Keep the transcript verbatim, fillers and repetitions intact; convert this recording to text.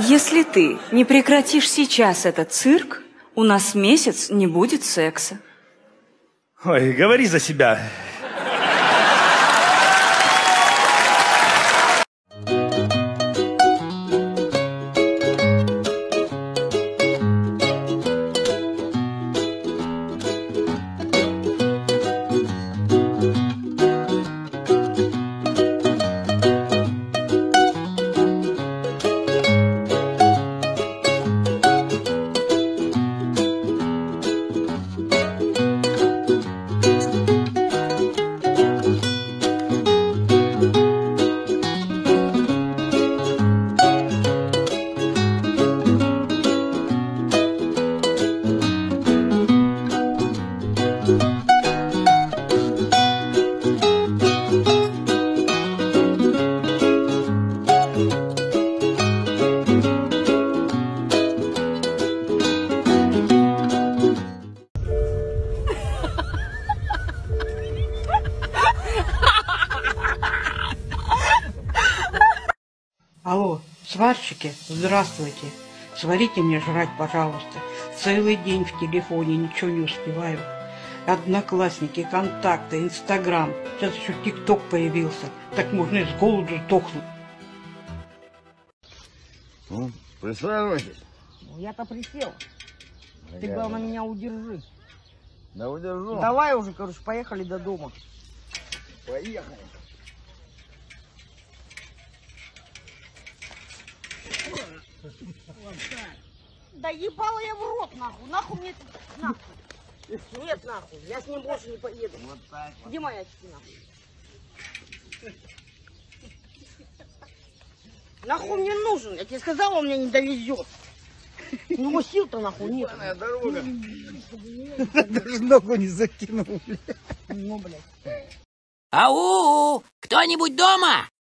Если ты не прекратишь сейчас этот цирк, у нас месяц не будет секса. Ой, говори за себя. Алло, сварщики, здравствуйте. Сварите мне жрать, пожалуйста. Целый день в телефоне, ничего не успеваю. Одноклассники, контакты, Инстаграм. Сейчас еще ТикТок появился. Так можно и с голоду сдохнуть. Ну, присаживайся. Я-то присел. Я Ты, главное, меня удержи. Да удержу. Давай уже, короче, поехали до дома. Поехали. Да ебала я в рот, нахуй, нахуй мне, нахуй. Нет, нахуй, я с ним больше не поеду. Вот так вот. Где моя очки, нахуй? Нахуй мне нужен, я тебе сказала, он меня не довезет. У него сил-то нахуй нет. Дорога. Даже ногу не закинул, блядь. Ну, блядь. Ау, кто-нибудь дома?